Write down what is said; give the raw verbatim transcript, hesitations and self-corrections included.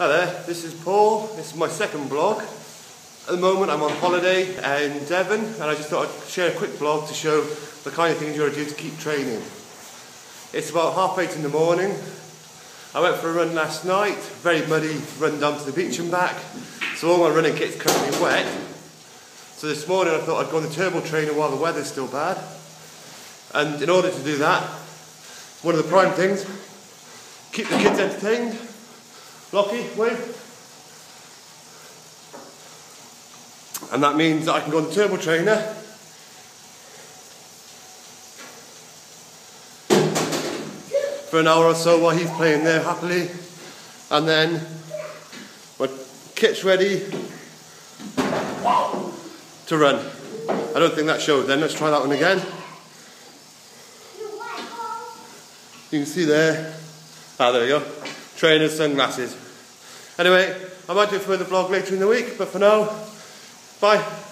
Hi there, this is Paul. This is my second blog. At the moment I'm on holiday in Devon and I just thought I'd share a quick blog to show the kind of things you want to do to keep training. It's about half eight in the morning. I went for a run last night, very muddy run down to the beach and back, so all my running kit's currently wet. So this morning I thought I'd go on the turbo trainer while the weather's still bad. And in order to do that, one of the prime things, keep the kids entertained. Lockie, wave. And that means that I can go on the turbo trainer. For an hour or so while he's playing there happily. And then my kit's ready to run. I don't think that showed then. Let's try that one again. You can see there. Ah, there we go. Trainers, sunglasses. Anyway, I might do a further vlog later in the week, but for now, bye.